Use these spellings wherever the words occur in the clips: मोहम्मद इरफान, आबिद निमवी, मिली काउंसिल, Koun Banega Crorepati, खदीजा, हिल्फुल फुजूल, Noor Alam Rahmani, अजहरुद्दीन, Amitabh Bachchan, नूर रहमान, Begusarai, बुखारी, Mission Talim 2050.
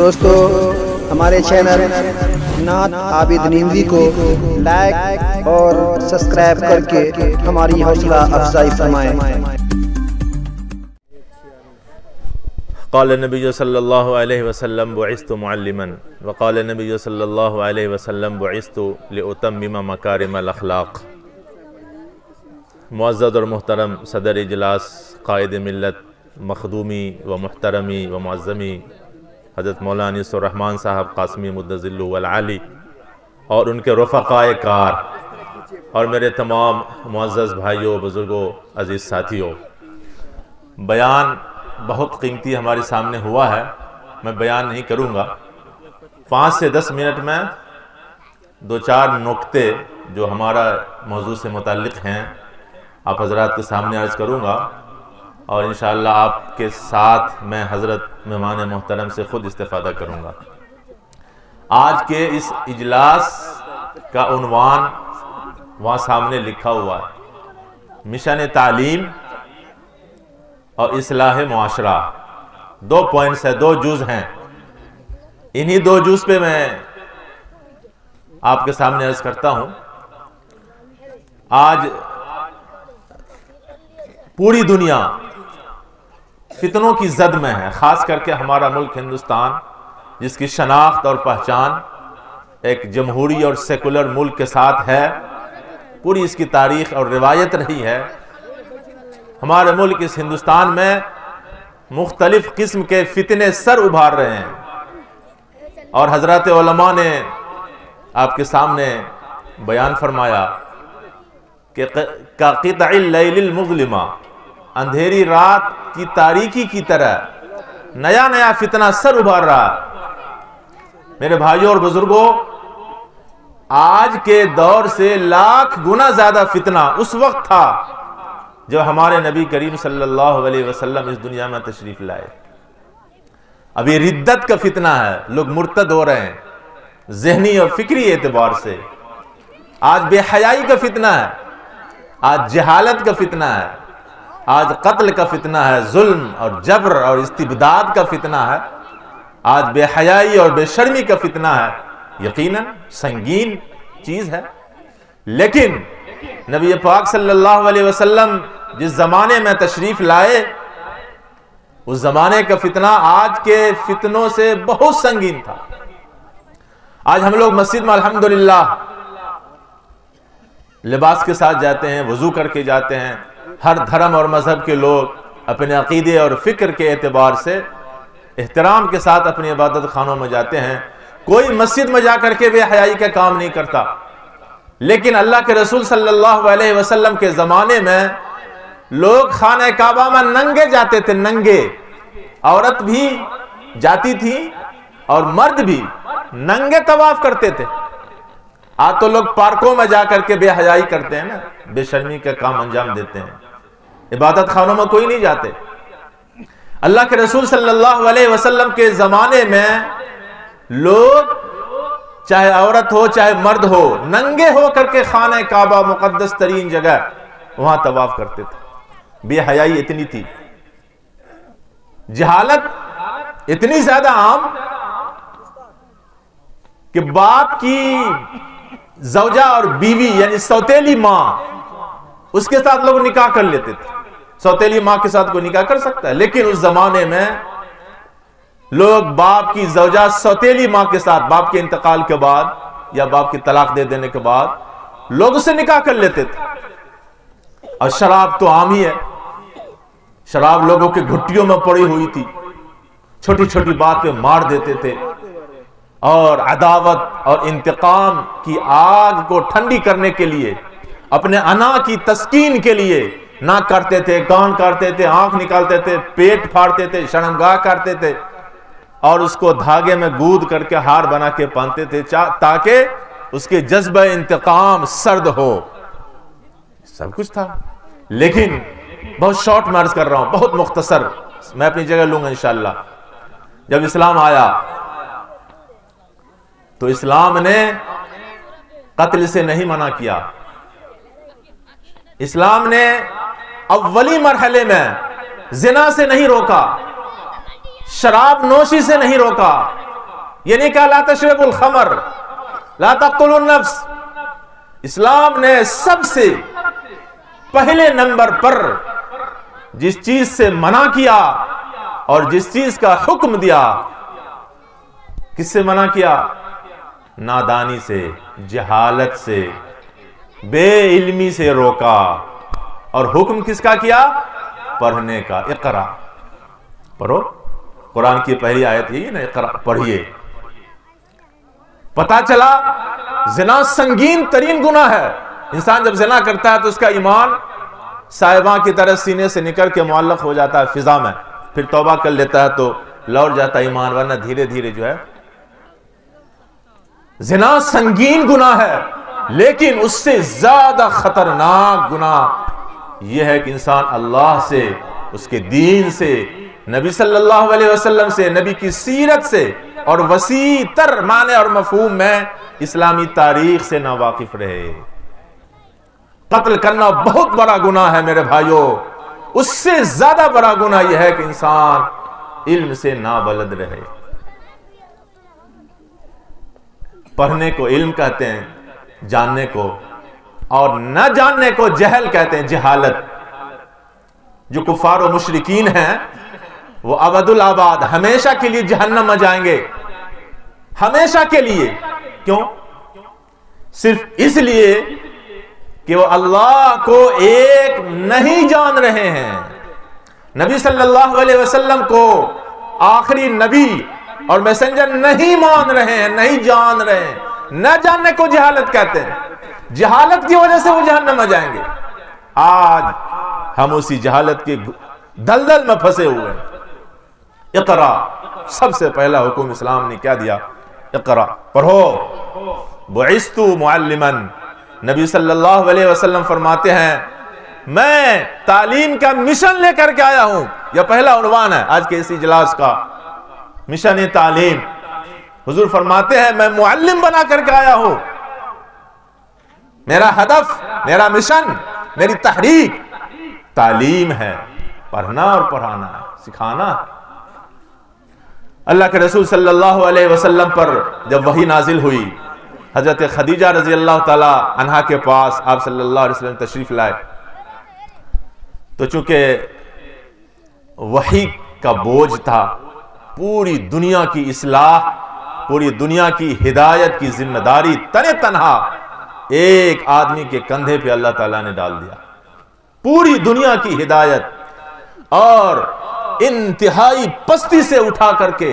दोस्तों हमारे चैनल नात आबिद निमवी को लाइक और सब्सक्राइब करके हमारी हौसला अफजाई फरमाएं। क़ाल नबी सल्लल्लाहु अलैहि वसल्लम बुइस्तु मुअल्लिमन व क़ाल नबी सल्लल्लाहु अलैहि वसल्लम बुइस्तु लिउतम्मिम मकारिमल अख़लाक़। मुअज़्ज़ज़ और मुहतरम सदर इजलास क़ायद मिलत मखदूमी व मुहतरमी व मुअज़्ज़मी हज़रत मौलाना नूर रहमान साहब कासमी मुद्दज़िल्लु वल आली और उनके रफ़क़ाए कार और मेरे तमाम मुअज़्ज़ज़ भाइयों, बुज़ुर्गों, अज़ीज़ साथियों, बयान बहुत कीमती हमारे सामने हुआ है। मैं बयान नहीं करूँगा। 5 से 10 मिनट में 2-4 नुक्ते जो हमारा मौजू से मुतालिक हैं आप हजरात के सामने अर्ज़ करूँगा और इंशाअल्लाह आपके साथ मैं हज़रत मेहमान मोहतरम से ख़ुद इस्तेफ़ादा करूँगा। आज के इस इजलास का उन्वान वहाँ सामने लिखा हुआ है, मिशन तालीम और इस्लाह मुआशरा। 2 पॉइंट्स है, 2 जुज़ हैं। इन्हीं 2 जुज़ पे मैं आपके सामने अर्ज करता हूं। आज पूरी दुनिया फितनों की जद में है, खास करके हमारा मुल्क हिंदुस्तान, जिसकी शनाख्त और पहचान एक जमहूरी और सेकुलर मुल्क के साथ है। पूरी इसकी तारीख और रिवायत रही है। हमारे मुल्क इस हिंदुस्तान में मुख्तलिफ़ किस्म के फितने सर उभार रहे हैं और हज़रत उलमा ने आपके सामने बयान फरमाया कि क़ितअल लैलिल मुज़लिमा, अंधेरी रात की तारीकी की तरह नया नया फितना सर उभार रहा है। मेरे भाइयों और बुजुर्गों, आज के दौर से लाख गुना ज़्यादा फितना उस वक्त था जब हमारे नबी करीम सल्लल्लाहु अलैहि वसल्लम इस दुनिया में तशरीफ लाए। अभी रिद्दत का फितना है, लोग मुर्तद हो रहे हैं जहनी और फिक्री एतबार से। आज बेहयाई का फितना है, आज जहालत का फितना है, आज कत्ल का फितना है, जुल्म और जबर और इस्तिबदाद का फितना है, आज बेहयाई और बेशर्मी का फितना है। यकीनन संगीन चीज़ है, लेकिन नबी पाक सल्लल्लाहु अलैहि वसल्लम जिस ज़माने में तशरीफ़ लाए उस ज़माने का फितना आज के फितनों से बहुत संगीन था। आज हम लोग मस्जिद में अल्हम्दुलिल्लाह लिबास के साथ जाते हैं, वज़ू करके जाते हैं। हर धर्म और मज़हब के लोग अपने अक़ीदे और फ़िक्र के एतबार से एहतराम के साथ अपनी इबादत खानों में जाते हैं। कोई मस्जिद में जा कर के बेहयाई का काम नहीं करता, लेकिन अल्लाह के रसूल सल्लल्लाहु अलैहि वसल्लम के ज़माने में लोग खाने काबा में नंगे जाते थे, नंगे। औरत भी जाती थी और मर्द भी नंगे तवाफ करते थे। आज तो लोग पार्कों में जा करके बेहयाई करते हैं ना, बेशर्मी का काम अंजाम देते हैं। इबादत खानों में कोई नहीं जाते। अल्लाह के रसूल सल्लल्लाहु अलैहि वसल्लम के ज़माने में लोग, चाहे औरत हो चाहे मर्द हो, नंगे हो करके खाने काबा मुकद्दस तरीन जगह वहां तवाफ करते थे। बेहयाई इतनी थी, जहालत इतनी ज्यादा आम कि बाप की जौजा और बीवी यानी सौतेली माँ, उसके साथ लोग निकाह कर लेते थे। सौतेली माँ के साथ कोई निकाह कर सकता है, लेकिन उस जमाने में लोग बाप की जौजा सौतेली माँ के साथ, बाप के इंतकाल के बाद या बाप की तलाक दे देने के बाद लोग उसे निकाह कर लेते थे। और शराब तो आम ही है, शराब लोगों के घुट्टियों में पड़ी हुई थी। छोटी छोटी बात पे मार देते थे और अदावत और इंतकाम की आग को ठंडी करने के लिए, अपने अना की तस्कीन के लिए ना करते थे, कान काटते थे, आंख निकालते थे, पेट फाड़ते थे, शर्मगाह करते थे और उसको धागे में गूद करके हार बना के पहनते थे ताकि उसके जज्बे इंतकाम सर्द हो। सब कुछ था, लेकिन बहुत शॉर्ट में अर्ज कर रहा हूं, बहुत मुख्तसर, मैं अपनी जगह लूंगा इंशाल्लाह। जब इस्लाम आया तो इस्लाम ने कत्ल से नहीं मना किया। इस्लाम ने अव्वली मरहले में जिना से नहीं रोका, शराब नोशी से नहीं रोका, ये नहीं कहा ला तशरबुल खमर, ला तक़तुलुन नफ्स। इस्लाम ने सबसे पहले नंबर पर जिस चीज से मना किया और जिस चीज का हुक्म दिया, किससे मना किया? नादानी से, जहालत से, बेइल्मी से रोका। और हुक्म किसका किया? पढ़ने का। इकरा पढ़ो, कुरान की पहली आयत यही ना, इकरा पढ़िए। पता चला जिना संगीन तरीन गुना है। इंसान जब जिना करता है तो उसका ईमान साहिबा की तरह सीने से निकल के मुअल्लक़ हो जाता है फिजा में, फिर तौबा कर लेता है तो लौट जाता है ईमान, वरना धीरे धीरे जो है। जिना संगीन गुना है, लेकिन उससे ज्यादा खतरनाक गुना यह है कि इंसान अल्लाह से, उसके दीन से, नबी सल्लल्लाहु अलैहि वसल्लम से, नबी की सीरत से और वसी तर माने और मफहूम में इस्लामी तारीख से नावाकिफ रहे। कत्ल करना बहुत बड़ा गुनाह है मेरे भाइयों, उससे ज्यादा बड़ा गुनाह यह है कि इंसान इल्म से नाबलद रहे। पढ़ने को इल्म कहते हैं, जानने को, और न जानने को जहल कहते हैं, जहालत। जो कुफार और मुशरिकीन हैं वो अबदुल आबाद, हमेशा के लिए जहन्नम में जाएंगे, हमेशा के लिए। क्यों? सिर्फ इसलिए कि वो अल्लाह को एक नहीं जान रहे हैं, नबी सल्लल्लाहु अलैहि वसल्लम को आखिरी नबी और मैसेंजर नहीं मान रहे हैं, नहीं जान रहे हैं। न जानने को जहालत कहते हैं, जहालत की वजह से वो जहन्नम में जाएंगे। आज हम उसी जहालत के दलदल में फंसे हुए हैं। इकरा, सबसे पहला हुक्म इस्लाम ने क्या दिया? इकरा, पढ़ो। बुइस्तु मुअल्लिमन, नबी सल्लल्लाहु अलैहि वसल्लम फरमाते हैं मैं तालीम का मिशन लेकर के आया हूं। यह पहला उन्वान है आज के इस इजलास का, मिशन तालीम। हुजूर फरमाते हैं मैं मुअल्लिम बना करके आया हूं। मेरा हदफ, मेरा मिशन, मेरी तहरीक तालीम है, पढ़ना और पढ़ाना, सिखाना। अल्लाह के रसूल सल्लल्लाहु अलैहि वसल्लम पर जब वही नाजिल हुई, हजरत खदीजा रजी अल्लाह ताला अन्हा के पास आप सल्लल्लाहु अलैहि वसल्लम तशरीफ लाए, तो चूंकि वही का बोझ था, पूरी दुनिया की इस्लाह, पूरी दुनिया की हिदायत की जिम्मेदारी तने तनहा एक आदमी के कंधे पे अल्लाह ताला ने डाल दिया। पूरी दुनिया की हिदायत और इंतहाई पस्ती से उठा करके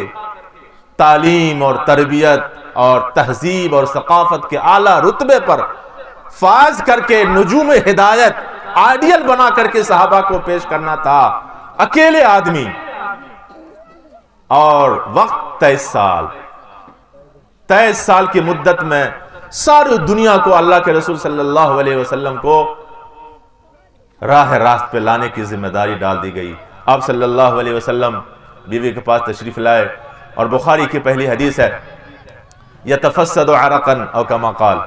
तालीम और तरबियत और तहजीब और सकाफत के आला रुतबे पर फाज करके नुजूम हिदायत आइडियल बना करके सहाबा को पेश करना था, अकेले आदमी। और वक्त 23 साल की मुद्दत में सारी दुनिया को अल्लाह के रसूल सल्लल्लाहु अलैहि वसल्लम को राह रास्त पे लाने की जिम्मेदारी डाल दी गई। आप सल्लल्लाहु अलैहि वसल्लम बीवी के पास तशरीफ लाए और बुखारी की पहली हदीस है, यह तफस्सद अरकन और कमाकाल।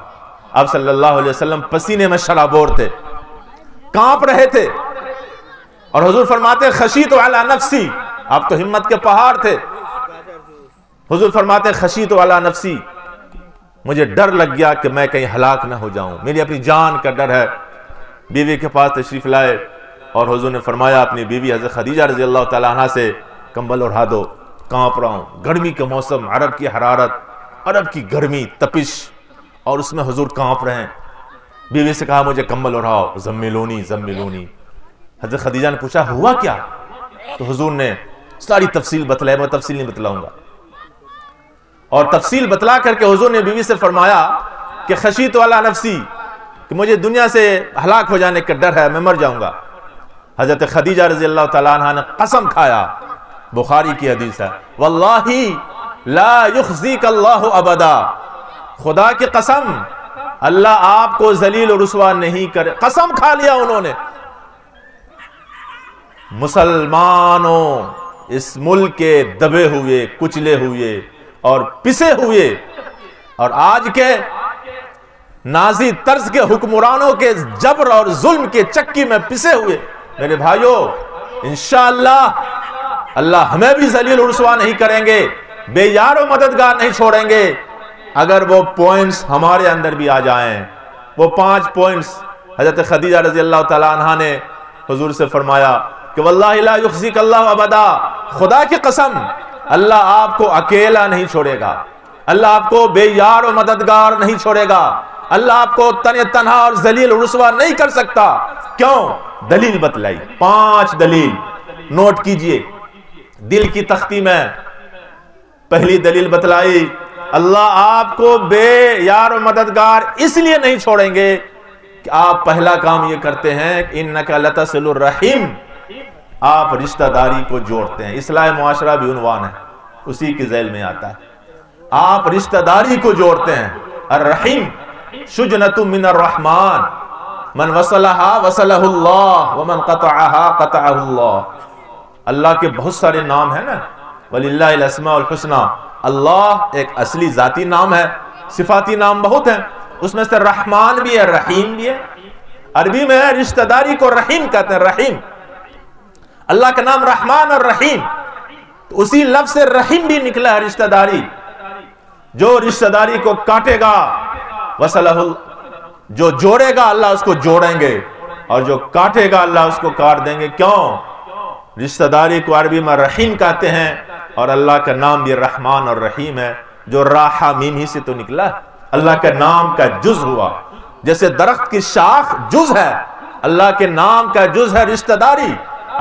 आप सल्लल्लाहु अलैहि वसल्लम पसीने में शराबोर थे, कांप रहे थे, और हुजूर फरमाते खशीत अला नफ्सी। आप तो हिम्मत के पहाड़ थे। हुजूर फरमाते खशीत वाला नफसी, मुझे डर लग गया कि मैं कहीं हलाक ना हो जाऊं, मेरी अपनी जान का डर है। बीवी के पास तशरीफ लाए और हुजूर ने फरमाया अपनी बीवी हजरत खदीजा रजी अल्लाह ताला अन्हा से कंबल ओढ़ा दो, कांप रहा हूं। गर्मी का मौसम, अरब की हरारत, अरब की गर्मी, तपिश, और उसमें हुजूर कांप रहे हैं। बीवी से कहा मुझे कंबल ओढ़ाओ। जम्मिलोनी जम्मिलोनी। हजरत खदीजा ने पूछा हुआ क्या? तो हुजूर ने सारी तफसील बतलाई, मैं तफसील नहीं बतलाऊंगा। और तफसील बतला करके हुजूर ने बीवी से फरमाया कि खशीत वाला नफसी, कि मुझे दुनिया से हलाक हो जाने का डर है, मैं मर जाऊंगा। हजरत खदीजा रजी अल्लाह ताला अन्हा ने कसम खाया, बुखारी की हदीस है, वल्लाही ला युखज़ीक अल्लाहु अबदा, खुदा की कसम अल्लाह आपको जलील और रुसवा नहीं करे। कसम खा लिया उन्होंने। मुसलमानों, इस मुल्क के दबे हुए, कुचले हुए और पिसे हुए और आज के नाजी तर्ज के हुक्मरानों के जबर और जुल्म के चक्की में पिसे हुए मेरे भाइयों, इंशाअल्लाह अल्लाह हमें भी जलील और रुसवा नहीं करेंगे। बेयारो मददगार नहीं छोड़ेंगे। अगर वो पॉइंट्स हमारे अंदर भी आ जाएं, वो 5 पॉइंट्स हजरत खदीजा रजी अल्लाह तआला अन्हा ने हुजूर से फरमाया कि वल्लाहि ला युखज़ीक अल्लाह अबदा, खुदा की कसम अल्लाह आपको अकेला नहीं छोड़ेगा, अल्लाह आपको बेयार और मददगार नहीं छोड़ेगा, अल्लाह आपको तन तनहा और जलील रुस्वा नहीं कर सकता। क्यों? दलील बतलाई, 5 दलील नोट कीजिए। दिल की तख्ती में पहली दलील बतलाई, अल्लाह आपको बेयार और मददगार इसलिए नहीं छोड़ेंगे कि आप पहला काम ये करते हैं इन्नका लतसिलुर रहीम, आप रिश्तेदारी को जोड़ते हैं। इस्लाह मुआशरा भी उनवान है, उसी की जैल में आता है, आप रिश्तेदारी को जोड़ते हैं। अर्रहीम शुजनतु मिनर रहमान मन वसलहा वसलहुल्लाह व मन कतअहा कतअहुल्लाह। अल्लाह के बहुत सारे नाम है ना, वलिल्लाहिल अस्माउल हुस्ना। अल्लाह एक असली जाती नाम है, सिफाती नाम बहुत हैं, उसमें से रहमान भी है, रहीम भी है। अरबी में रिश्तेदारी को रहीम कहते हैं, रहीम। अल्लाह का नाम रहमान और रहीम, तो उसी लफ्ज से रहीम भी निकला है, रिश्तेदारी। जो रिश्तेदारी को काटेगा वसलहुल, जो जोड़ेगा अल्लाह उसको जोड़ेंगे, और जो काटेगा अल्लाह उसको काट देंगे। क्यों? रिश्तेदारी को अरबी में रहीम कहते हैं, और अल्लाह का नाम भी रहमान और रहीम है, जो राहा मीम ही से तो निकला, अल्लाह के नाम का जुज हुआ। जैसे दरख्त की शाख जुज है, अल्लाह के नाम का जुज है रिश्तेदारी।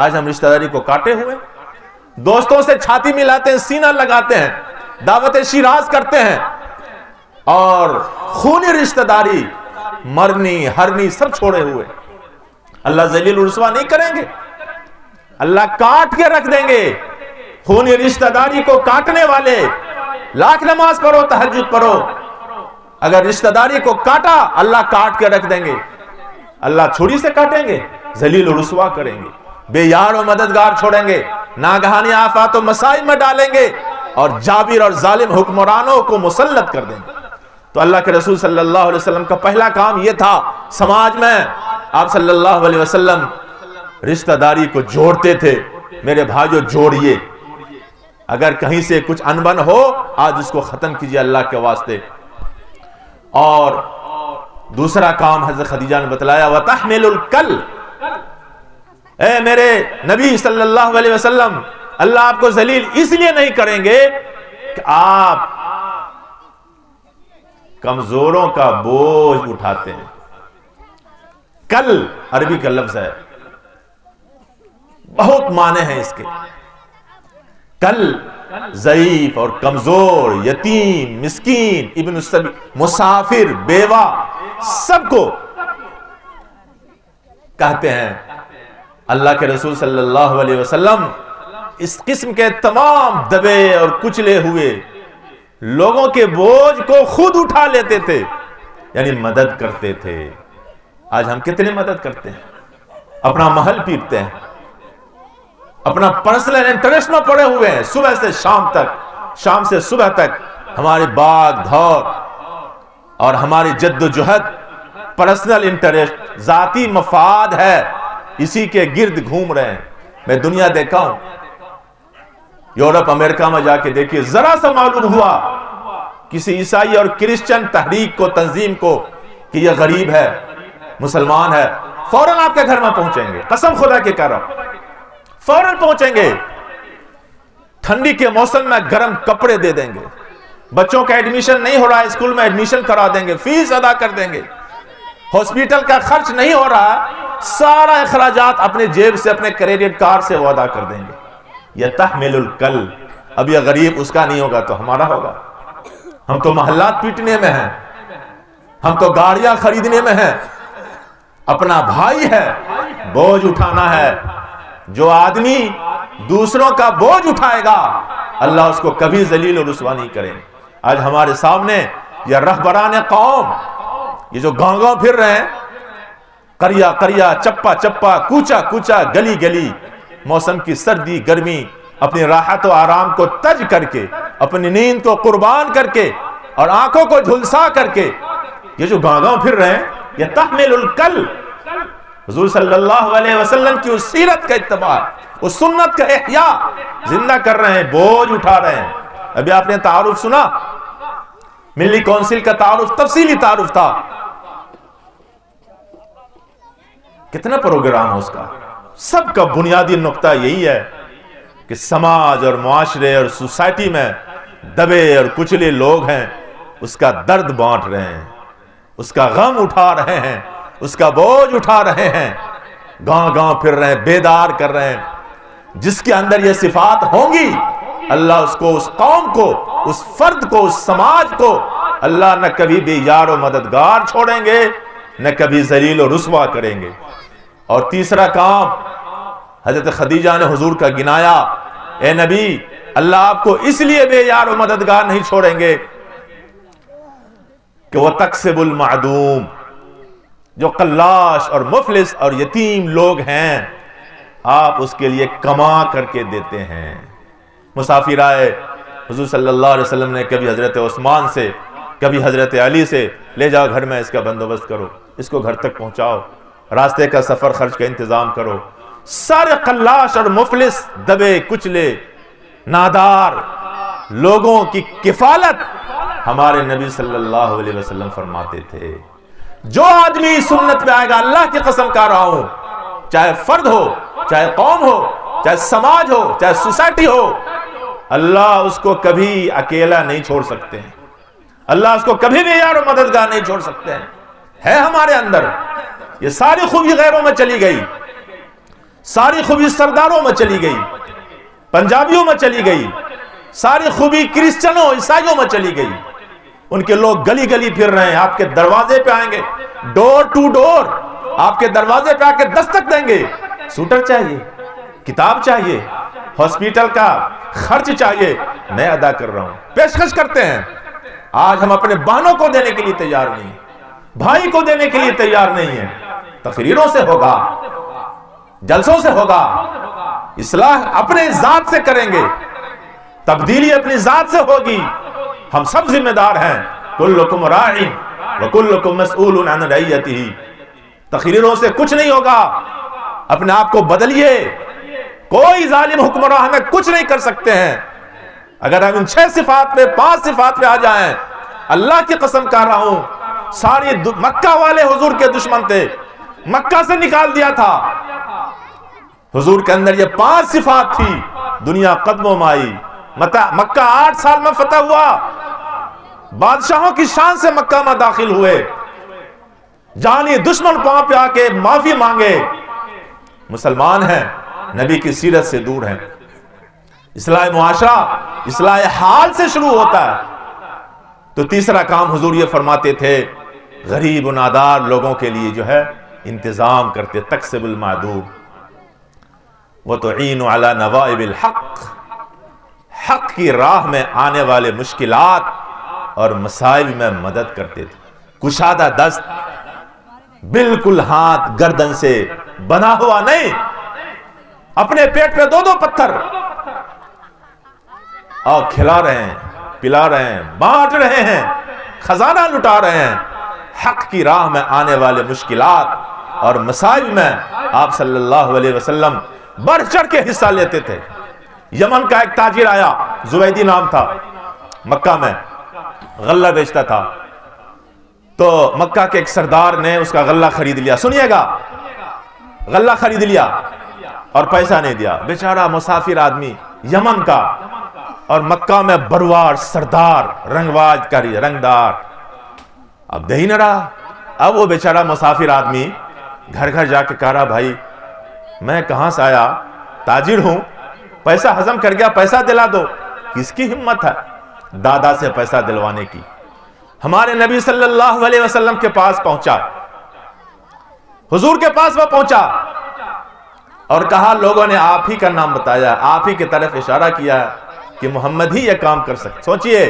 आज हम रिश्तेदारी को काटे हुए, दोस्तों से छाती मिलाते हैं, सीना लगाते हैं, दावते शिराज करते हैं, और खूनी रिश्तेदारी मरनी हरनी सब छोड़े हुए। अल्लाह जलील रुस्वा नहीं करेंगे, अल्लाह काट के रख देंगे। खूनी रिश्तेदारी को काटने वाले, लाख नमाज पढ़ो, तहज्जुद पढ़ो, अगर रिश्तेदारी को काटा अल्लाह काट के रख देंगे। अल्लाह छुरी से काटेंगे, जलील रुस्वा करेंगे, बेयार और मददगार छोड़ेंगे, नागहानी आफात और मसाइब में डालेंगे, और जाबिर और जालिम हुक्मरानों को मुसल्लत कर देंगे। तो अल्लाह के रसूल सल्लल्लाहु अलैहि वसल्लम का पहला काम यह था। समाज में आप सल्लल्लाहु अलैहि वसल्लम रिश्तेदारी को जोड़ते थे। मेरे भाइयों, जोड़िए। अगर कहीं से कुछ अनबन हो आज उसको खत्म कीजिए अल्लाह के वास्ते। और दूसरा काम हजरत खदीजा ने बतलाया, वतहमिलुल कल, ए मेरे नबी सल्लल्लाहु अलैहि वसल्लम, अल्लाह आपको जलील इसलिए नहीं करेंगे कि आप कमजोरों का बोझ उठाते हैं। कल अरबी का लफ्ज है, बहुत माने हैं इसके। कल ज़ईफ और कमजोर, यतीम, मिस्कीन, इब्न सबील, मुसाफिर, बेवा, सबको कहते हैं। अल्लाह के रसूल सल्लल्लाहु अलैहि वसल्लम इस किस्म के तमाम दबे और कुचले हुए लोगों के बोझ को खुद उठा लेते थे, यानी मदद करते थे। आज हम कितने मदद करते हैं, अपना महल पीटते हैं, अपना पर्सनल इंटरेस्ट में पड़े हुए हैं, सुबह से शाम तक, शाम से सुबह तक हमारे भाग दौड़ और हमारी जद्दोजहद पर्सनल इंटरेस्ट, जाती मफाद है, इसी के गिर्द घूम रहे हैं। मैं दुनिया देखा हूं, यूरोप अमेरिका में जाके देखिए, जरा सा मालूम हुआ किसी ईसाई और क्रिश्चियन तहरीक को, तंजीम को, कि यह गरीब है, मुसलमान है, फौरन आपके घर में पहुंचेंगे। कसम खुदा के कर रहा हूं, फौरन पहुंचेंगे, ठंडी के मौसम में गर्म कपड़े दे देंगे, बच्चों का एडमिशन नहीं हो रहा है स्कूल में एडमिशन करा देंगे, फीस अदा कर देंगे, हॉस्पिटल का खर्च नहीं हो रहा, सारा अखराजात अपने जेब से, अपने क्रेडिट कार्ड से वो अदा कर देंगे। यह तहमिलुल कल। अब यह गरीब उसका नहीं होगा तो हमारा होगा। हम तो महल्लात पीटने में हैं, हम तो गाड़ियां खरीदने में हैं, अपना भाई है, बोझ उठाना है। जो आदमी दूसरों का बोझ उठाएगा अल्लाह उसको कभी जलील और रुस्वा नहीं करेंगे। आज हमारे सामने यह रहबरान कौम, ये जो गांव गांव फिर रहे हैं, करिया करिया, चप्पा चप्पा, कूचा कूचा, गली गली, मौसम की सर्दी गर्मी, अपनी राहत और आराम को तज करके, अपनी नींद को कुर्बान करके, और आंखों को झुलसा करके ये जो गांव गांव फिर रहे हैं, ये तहमिलुल कल। हुजूर सल्लल्लाहु अलैहि वसल्लम की उस सीरत का इत्तबा, उस सुन्नत का इहया जिंदा कर रहे हैं, बोझ उठा रहे हैं। अभी आपने तारुफ सुना, मिली काउंसिल का तारुफ तफसीली तारुफ था, कितना प्रोग्राम है उसका। सबका बुनियादी नुक्ता यही है कि समाज और मुआशरे और सोसाइटी में दबे और कुचले लोग हैं, उसका दर्द बांट रहे हैं, उसका गम उठा रहे हैं, उसका बोझ उठा रहे हैं, गांव गांव फिर रहे हैं, बेदार कर रहे हैं। जिसके अंदर ये सिफात होंगी अल्लाह उसको, उस कौम को, उस फर्द को, उस समाज को अल्लाह न कभी भी यार और मददगार छोड़ेंगे, न कभी जलील और रुस्वा करेंगे। और तीसरा काम हजरत खदीजा ने हुजूर का गिनाया, ए नबी अल्लाह आपको इसलिए बेयार और मददगार नहीं छोड़ेंगे कि वह तकसबुल मादूम, जो कल्लाश और मुफलिस और यतीम लोग हैं आप उसके लिए कमा करके देते हैं। मुसाफिर आए, हुजूर सल्लल्लाहु अलैहि वसल्लम ने कभी हजरत उस्मान से, कभी हजरत अली से, ले जाओ घर में, इसका बंदोबस्त करो, इसको घर तक पहुंचाओ, रास्ते का सफर खर्च का इंतजाम करो। सारे कल्लाश और मुफलिस, दबे कुचले नादार लोगों की किफालत हमारे नबी सल्लल्लाहु अलैहि वसल्लम फरमाते थे। जो आदमी सुन्नत पे आएगा अल्लाह की कसम खा रहा हूं, चाहे फर्द हो, चाहे कौम हो, चाहे समाज हो, चाहे सोसाइटी हो, अल्लाह उसको कभी अकेला नहीं छोड़ सकते हैं, अल्लाह उसको कभी भी यार मददगार नहीं छोड़ सकते हैं। है हमारे अंदर ये सारी खूबी गैरों में चली गई, सारी खूबी सरदारों में चली गई, पंजाबियों में चली गई, सारी खूबी क्रिश्चियनों ईसाइयों में चली गई। उनके लोग गली गली फिर रहे हैं, आपके दरवाजे पे आएंगे, डोर टू डोर आपके दरवाजे पे आके दस्तक देंगे, सूटर चाहिए, किताब चाहिए, हॉस्पिटल का खर्च चाहिए, मैं अदा कर रहा हूं, पेशकश करते हैं। आज हम अपने बहनों को देने के लिए तैयार नहीं, भाई को देने के लिए तैयार नहीं है। तकरीरों से होगा, जलसों से होगा, इस्लाह अपने जात से करेंगे, तब्दीली अपनी जात से होगी। हम सब जिम्मेदार हैं, कुल्लुकुम राइन व कुल्लुकुम मसऊलुन अन रईयतिही। तकरीरों से कुछ नहीं होगा, अपने आप को बदलिए, कोई जालिम हुक्मरां हमें कुछ नहीं कर सकते हैं। अगर हम इन 6 सिफात में 5 सिफात में आ जाएं, अल्लाह की कसम कह रहा हूं, सारी मक्का वाले हुजूर के दुश्मन थे, मक्का से निकाल दिया था। हुजूर के अंदर ये 5 सिफात थी, दुनिया कदमों में आई, मक्का 8 साल में फतह हुआ, बादशाहों की शान से मक्का में दाखिल हुए, जानी दुश्मन पांव पे आके माफी मांगे। मुसलमान हैं, नबी की सीरत से दूर हैं। इस्लाह मुआशरा इस्लाह हाल से शुरू होता है। तो तीसरा काम हुजूर ये फरमाते थे, गरीब और नादार लोगों के लिए जो है इंतजाम करते, तकसबुल मादूब वह तो ईन अला नवाइबिल हक, हक की राह में आने वाले मुश्किलात और मसाइल में मदद करते थे। कुशादा दस्त, बिल्कुल हाथ गर्दन से बना हुआ नहीं, अपने पेट पे 2-2 पत्थर और खिला रहे हैं, पिला रहे हैं, बांट रहे हैं, खजाना लुटा रहे हैं। हक की राह में आने वाले मुश्किलात और मसाइल में आप सल्लल्लाहु अलैहि वसल्लम बढ़ चढ़ के हिस्सा लेते थे। यमन का एक ताजिर आया, जुवैदी नाम था, मक्का में गल्ला बेचता था। तो मक्का के एक सरदार ने उसका गल्ला खरीद लिया, सुनिएगा, गल्ला खरीद लिया और पैसा नहीं दिया। बेचारा मुसाफिर आदमी यमन का, और मक्का में बरवार सरदार रंगबाज कारी रंगदार, अब दे ही न रहा। अब वो बेचारा मुसाफिर आदमी घर घर जाके कह रहा, भाई मैं कहां से आया, ताजिर हूं, पैसा हजम कर गया, पैसा दिला दो। किसकी हिम्मत है दादा से पैसा दिलवाने की। हमारे नबी सल्लल्लाहु अलैहि वसल्लम के पास पहुंचा, हुजूर के पास वह पहुंचा और कहा, लोगों ने आप ही का नाम बताया, आप ही की तरफ इशारा किया कि मोहम्मद ही यह काम कर सकते। सोचिए,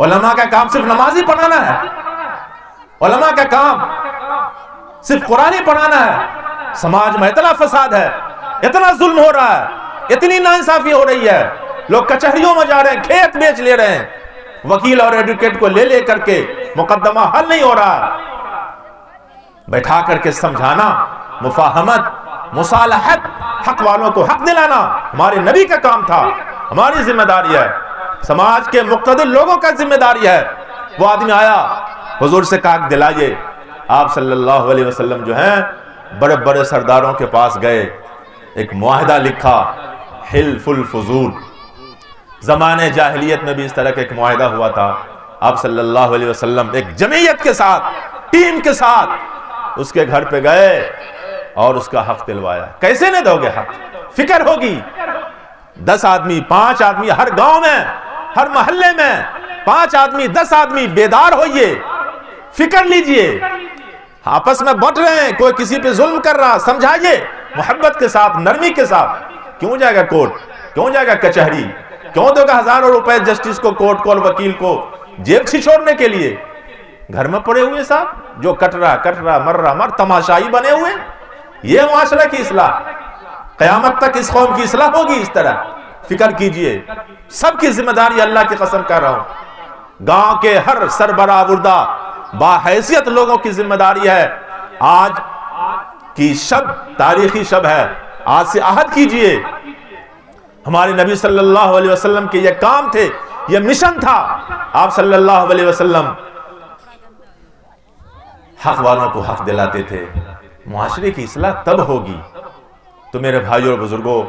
उलमा का काम सिर्फ नमाज ही पढ़ाना है, उलमा का काम सिर्फ कुरान ही पढ़ाना है। समाज में इतना फसाद है, इतना जुल्म हो रहा है, इतनी नाइंसाफी हो रही है, लोग कचहरियों में जा रहे हैं, खेत बेच ले रहे हैं, वकील और एडवोकेट को ले ले करके मुकदमा हल नहीं हो रहा। बैठा करके समझाना, मुफाहमत, मुसालहत, हक वालों को हक दिलाना हमारे नबी का काम था, हमारी जिम्मेदारी है। समाज के मुक्तदिर लोगों का जिम्मेदारी है। वो आदमी आया, हुजूर से काक दिलाइए। आप सल्लल्लाहु अलैहि वसल्लम जो हैं बड़े बड़े सरदारों के पास गए, एक मुआहदा लिखा, हिल्फुल फुजूल। जमाने जाहिलियत में भी इस तरह का एक मुआहदा हुआ था। आप सल्लल्लाहु अलैहि वसल्लम एक जमीयत के साथ, टीम के साथ उसके घर पे गए और उसका हक दिलवाया। कैसे न दोगे हक? फिक्र होगी। 10 आदमी 5 आदमी हर गांव में, हर मोहल्ले में 5 आदमी 10 आदमी बेदार होइए, फिक्र लीजिए। आपस में बंट रहे हैं, कोई किसी पे जुल्म कर रहा, समझाइए मोहब्बत के साथ, नरमी के साथ। क्यों जाएगा कोर्ट, क्यों जाएगा कचहरी, क्यों दोगा हजारों रुपए जस्टिस को, कोर्ट को और वकील को जेब छिछोड़ने के लिए? घर में पड़े हुए साहब, जो कट रहा मर, तमाशाई बने हुए। ये मुआशरा की इस्लाह, कयामत तक इस कौम की इस्लाह होगी। इस तरह फिक्र कीजिए, सबकी जिम्मेदारी, अल्लाह की कसम कर रहा हूं। गांव के हर सरबरावुर्दा बाहैसियत लोगों की जिम्मेदारी है। आज की शब तारीखी शब है, आज से आहद कीजिए। हमारे नबी सल्लल्लाहु अलैहि वसल्लम के ये काम थे, ये मिशन था। आप सल्लल्लाहु अलैहि वसल्लम हक वालों को हक दिलाते थे। मुआशरे की इस्लाह तब होगी। तो मेरे भाइयों और बुजुर्गों,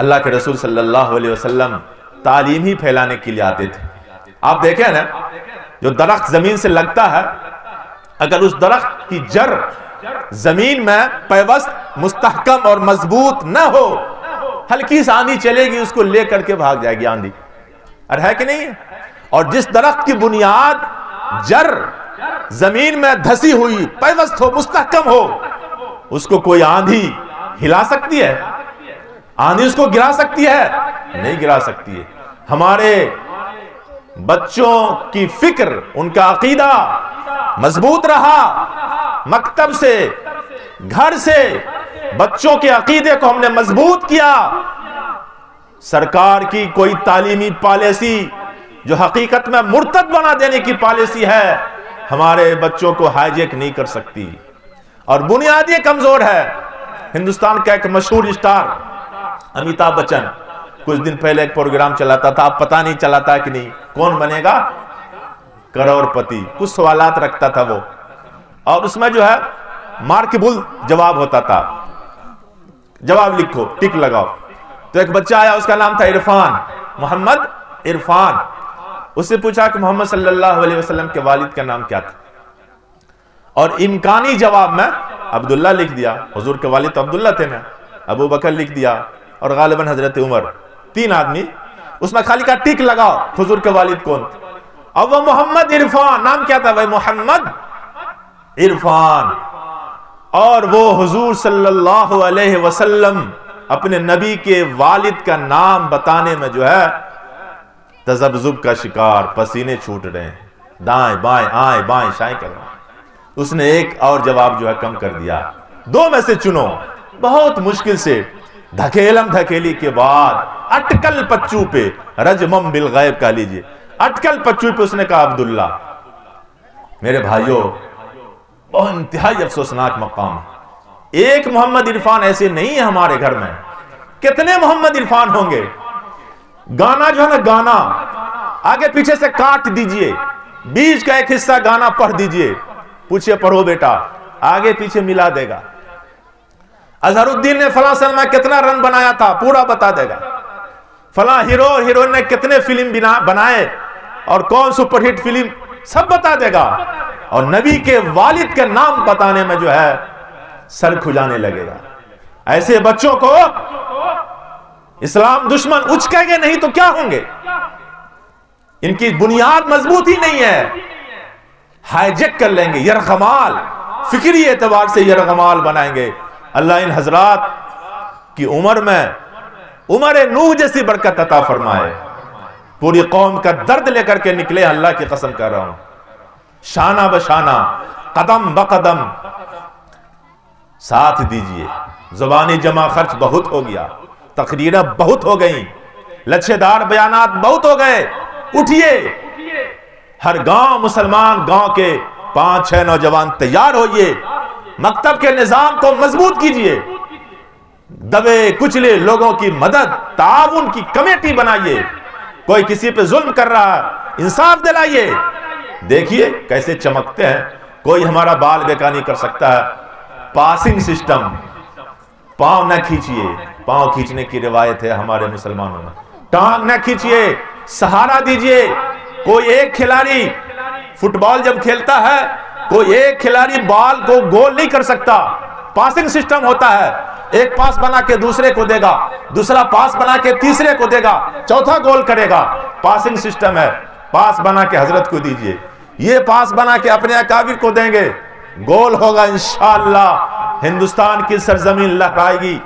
अल्लाह के रसूल सल्लल्लाहु अलैहि वसल्लम तालीम ही फैलाने के लिए आते थे। आप देखें ना, जो दरख्त जमीन से लगता है, अगर उस दरख्त की जड़ जमीन में पैवस्त, मुस्तहकम और मजबूत न हो, हल्की सी आंधी चलेगी उसको ले करके भाग जाएगी आंधी। अरे है कि नहीं है? और जिस दरख्त की बुनियाद जड़ जमीन में धसी हुई, पैवस्त हो, मुस्तहकम हो, उसको कोई आंधी हिला सकती है? आंधी उसको गिरा सकती है? नहीं गिरा सकती है। हमारे बच्चों की फिक्र, उनका अकीदा मजबूत रहा। मकतब से, घर से बच्चों के अकीदे को हमने मजबूत किया। सरकार की कोई तालीमी पॉलिसी जो हकीकत में मुर्तद बना देने की पॉलिसी है, हमारे बच्चों को हाईजेक नहीं कर सकती। और बुनियादी कमजोर है। हिंदुस्तान का एक मशहूर स्टार अमिताभ बच्चन कुछ दिन पहले एक प्रोग्राम चलाता था, आप पता नहीं चलाता कि नहीं, कौन बनेगा करोड़पति। कुछ सवालात रखता था वो, और उसमें जो है मार्केबल जवाब होता था, जवाब लिखो, टिक लगाओ। तो एक बच्चा आया, उसका नाम था इरफान, मोहम्मद इरफान। उससे पूछा कि मोहम्मद सल्लल्लाहु अलैहि वसल्लम के वालिद का नाम क्या था, और इम्कानी जवाब में अब्दुल्ला लिख दिया। हुजूर के वालिद तो अब्दुल्ला थे ना। अबू बकर लिख दिया और गालिबन हजरत उमर, 3 आदमी। उसमें खाली का टिक लगाओ, हुजूर के वालिद कौन थे। अब वो मोहम्मद इरफान, नाम क्या था भाई? मोहम्मद इरफान। और वो हुजूर सल्लल्लाहु अलैहि वसल्लम अपने नबी के वालिद का नाम बताने में जो है तजब्जुब का शिकार, पसीने छूट रहे हैं, दाएं बाएं आए बाएं शाएं कर रहे हैं। उसने एक और जवाब जो है कम कर दिया। 2 में से चुनो। बहुत मुश्किल से धकेलम धकेली के बाद अटकल पच्चू पे, रजमम बिल गायब कह लीजिए, अटकल पच्चू पे उसने कहा अब्दुल्ला। मेरे भाइयों, बहुत इंतहाई अफसोसनाक मकाम। एक मोहम्मद इरफान ऐसे नहीं है हमारे घर में, कितने मोहम्मद इरफान होंगे। गाना जो है ना, गाना आगे पीछे से काट दीजिए, बीज का एक हिस्सा गाना पढ़ दीजिए, पूछिए पढ़ो बेटा, आगे पीछे मिला देगा। अजहरुद्दीन ने फला सन में कितना रन बनाया था, पूरा बता देगा। फला हीरो हीरोइन ने कितने फिल्म बनाए और कौन सुपरहिट फिल्म, सब बता देगा। और नबी के वालिद के नाम बताने में जो है सर खुजाने लगेगा। ऐसे बच्चों को इस्लाम दुश्मन उचकेंगे नहीं तो क्या होंगे? इनकी बुनियाद मजबूत ही नहीं है, हाईजेक कर लेंगे, यरगमाल, फिक्री एतबार से यरगमाल बनाएंगे। अल्लाह इन हजरात की उम्र में उम्र नूह जैसी बरकत अता फरमाए। पूरी कौम का दर्द लेकर के निकले, अल्लाह की कसम कर रहा हूं। शाना बशाना, कदम बकदम साथ दीजिए। जुबानी जमा खर्च बहुत हो गया, तकरीरें बहुत हो गई, लच्छेदार बयानात बहुत हो गए। उठिए, हर गांव मुसलमान गांव के 5-6 नौजवान तैयार होइए। मकतब के निजाम को मजबूत कीजिए। दबे कुचले लोगों की मदद, ताउन की कमेटी बनाइए। कोई किसी पे जुल्म कर रहा है, इंसाफ दिलाइए। देखिए कैसे चमकते हैं। कोई हमारा बाल बेका नहीं कर सकता है। पासिंग सिस्टम, पाँव न खींचिए, पाँव खींचने की रिवायत है हमारे मुसलमानों में। टांग न खींचिए, सहारा दीजिए। कोई एक खिलाड़ी फुटबॉल जब खेलता है, कोई एक खिलाड़ी बॉल को गोल नहीं कर सकता। पासिंग सिस्टम होता है, एक पास बना के दूसरे को देगा, दूसरा पास बना के तीसरे को देगा, चौथा गोल करेगा। पासिंग सिस्टम है। पास बना के हजरत को दीजिए, ये पास बना के अपने अकाबिर को देंगे, गोल होगा। इंशाल्लाह हिंदुस्तान की सरजमीन लहराएगी,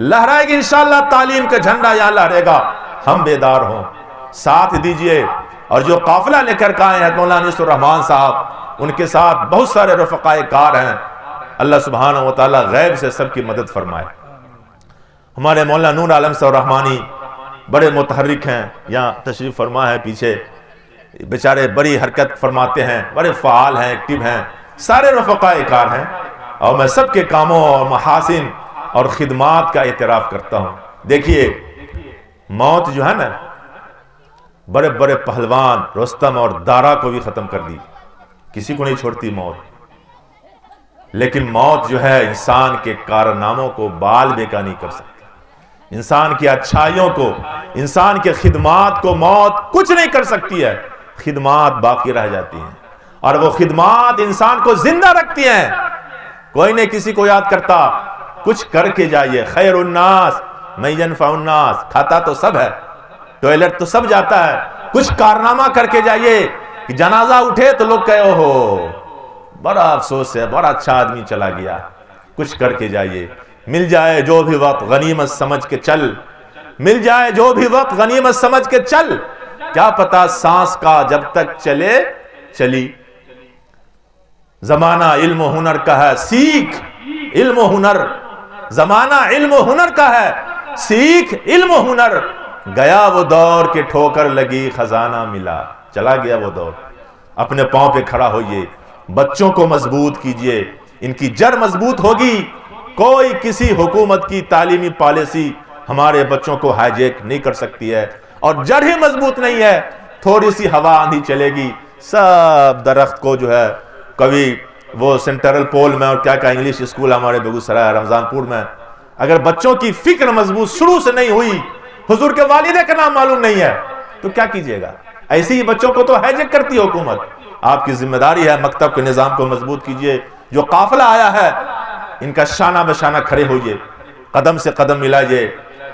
लहराएगी इंशाल्लाह। तालीम का झंडा यहाँ लहरेगा। हम बेदार हों, साथ दीजिए। और जो काफिला लेकर के आए हैं मौलाना नूर रहमान साहब, उनके साथ बहुत सारे रफ़क़ाए कार हैं। अल्लाह सुब्हानहू व तआला गैब से सबकी मदद फरमाए। हमारे मौलाना नूर आलम रहमानी बड़े मुतहर्रिक हैं, यहाँ तशरीफ़ फरमा है। पीछे बेचारे बड़ी हरकत फरमाते हैं, बड़े फ़ाल हैं, एक्टिव हैं, सारे रफ़क़ाए कार हैं। और मैं सबके कामों और महासिन और खिदमात का एतराफ़ करता हूँ। देखिए मौत जो है ना, बड़े बड़े पहलवान रुस्तम और दारा को भी खत्म कर दी, किसी को नहीं छोड़ती मौत। लेकिन मौत जो है इंसान के कारनामों को बाल बेका नहीं कर सकती, इंसान की अच्छाइयों को, इंसान के खिदमात को मौत कुछ नहीं कर सकती है। खिदमात बाकी रह जाती हैं और वो खिदमात इंसान को जिंदा रखती हैं। कोई नहीं किसी को याद करता, कुछ करके जाइए। खैर उन्नास मैयन फाउन्नास, खाता तो सब है, टॉयलेट तो सब जाता है, कुछ कारनामा करके जाइए कि जनाजा उठे तो लोग कहे ओहो बड़ा अफसोस है, बड़ा अच्छा आदमी चला गया। कुछ करके जाइए। मिल जाए जो भी वक्त गनीमत समझ के चल, मिल जाए जो भी वक्त गनीमत समझ के चल। क्या पता सांस का जब तक चले चली। जमाना इल्म हुनर का है, सीख इल्म हुनर। जमाना इल्म हुनर का है, सीख इल्म हुनर। गया वो दौर के ठोकर लगी खजाना मिला। चला गया वो दौर। अपने पांव पे खड़ा होइए, बच्चों को मजबूत कीजिए, इनकी जड़ मजबूत होगी। कोई किसी हुकूमत की तालीमी पॉलिसी हमारे बच्चों को हाईजेक नहीं कर सकती है। और जड़ ही मजबूत नहीं है, थोड़ी सी हवा आंधी चलेगी, सब दरख्त को जो है कभी वो सेंट्रल पोल में और क्या क्या इंग्लिश स्कूल हमारे बेगूसराय रमजानपुर में। अगर बच्चों की फिक्र मजबूत शुरू से नहीं हुई, हुजूर के वालिदे का नाम मालूम नहीं है, तो क्या कीजिएगा। ऐसे ही बच्चों को तो हैजेक करती है हुकूमत। आपकी जिम्मेदारी है, मकतब के निज़ाम को मजबूत कीजिए। जो काफिला आया है इनका शाना बशाना खड़े होइए, कदम से कदम मिलाइए।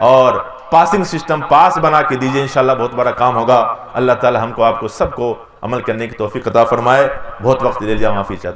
और पासिंग सिस्टम पास बना के दीजिए, इंशाल्लाह बहुत बड़ा काम होगा। अल्लाह ताला हमको आपको सबको अमल करने की तौफीक अता फरमाए। बहुत वक्त ले लिया, माफी चाहता हूं।